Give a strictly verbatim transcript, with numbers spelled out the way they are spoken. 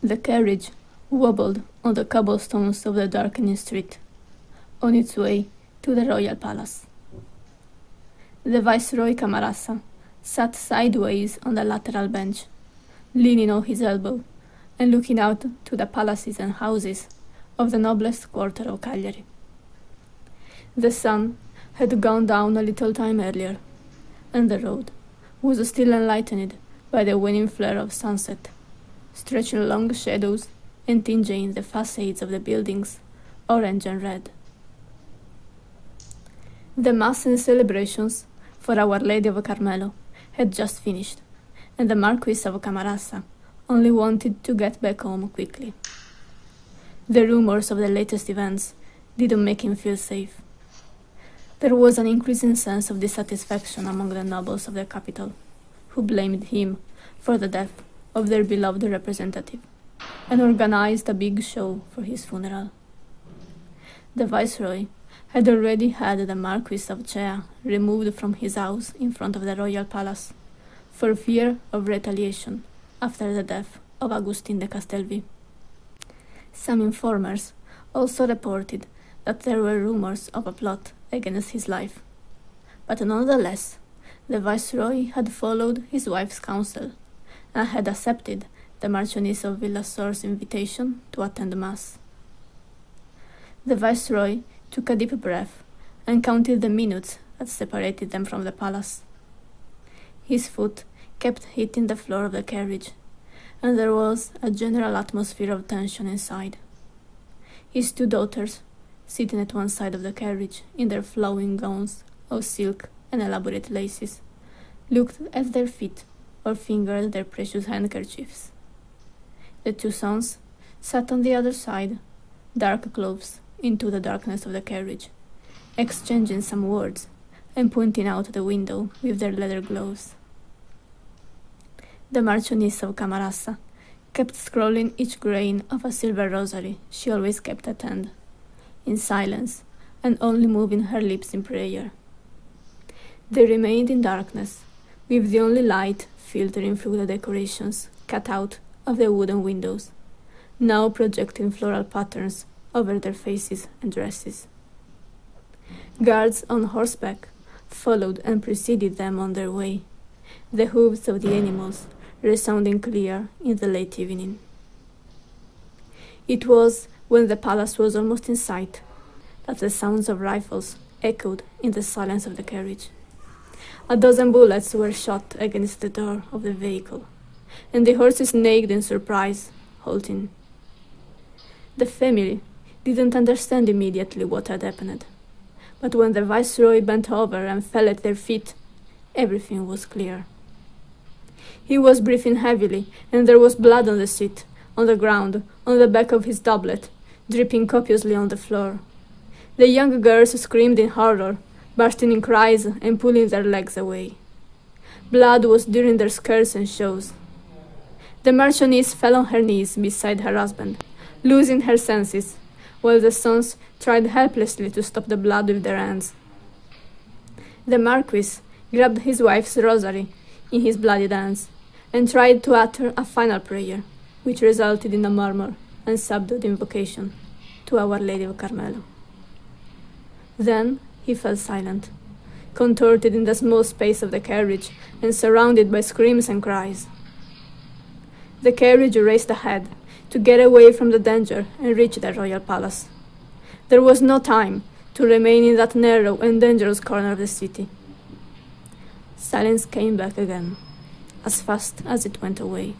The carriage wobbled on the cobblestones of the darkening street, on its way to the royal palace. The Viceroy Camarassa sat sideways on the lateral bench, leaning on his elbow and looking out to the palaces and houses of the noblest quarter of Cagliari. The sun had gone down a little time earlier, and the road was still enlightened by the waning flare of sunset, stretching long shadows and tinging the facades of the buildings, orange and red. The mass and celebrations for Our Lady of Carmelo had just finished, and the Marquis of Camarassa only wanted to get back home quickly. The rumors of the latest events didn't make him feel safe. There was an increasing sense of dissatisfaction among the nobles of the capital, who blamed him for the death of their beloved representative, and organized a big show for his funeral. The Viceroy had already had the Marquis of Chea removed from his house in front of the royal palace, for fear of retaliation after the death of Agustin de Castelvi. Some informers also reported that there were rumors of a plot against his life, but nonetheless, the Viceroy had followed his wife's counsel and had accepted the Marchioness of Villasor's invitation to attend Mass. The Viceroy took a deep breath and counted the minutes that separated them from the palace. His foot kept hitting the floor of the carriage, and there was a general atmosphere of tension inside. His two daughters, sitting at one side of the carriage in their flowing gowns of silk and elaborate laces, looked at their feet or fingered their precious handkerchiefs. The two sons sat on the other side, dark clothes into the darkness of the carriage, exchanging some words and pointing out the window with their leather gloves. The Marchioness of Camarassa kept scrolling each grain of a silver rosary she always kept at hand, in silence and only moving her lips in prayer. They remained in darkness, with the only light filtering through the decorations cut out of the wooden windows, now projecting floral patterns over their faces and dresses. Guards on horseback followed and preceded them on their way, the hooves of the animals resounding clear in the late evening. It was when the palace was almost in sight that the sounds of rifles echoed in the silence of the carriage. A dozen bullets were shot against the door of the vehicle, and the horses neighed in surprise, halting. The family didn't understand immediately what had happened, but when the Viceroy bent over and fell at their feet, everything was clear. He was breathing heavily, and there was blood on the seat, on the ground, on the back of his doublet, dripping copiously on the floor. The young girls screamed in horror, bursting in cries and pulling their legs away. Blood was during their skirts and shows. The Marchioness fell on her knees beside her husband, losing her senses, while the sons tried helplessly to stop the blood with their hands. The Marquis grabbed his wife's rosary in his bloody hands and tried to utter a final prayer, which resulted in a murmur and subdued invocation to Our Lady of Carmelo. Then he fell silent, contorted in the small space of the carriage and surrounded by screams and cries. The carriage raced ahead to get away from the danger and reach the royal palace. There was no time to remain in that narrow and dangerous corner of the city. Silence came back again, as fast as it went away.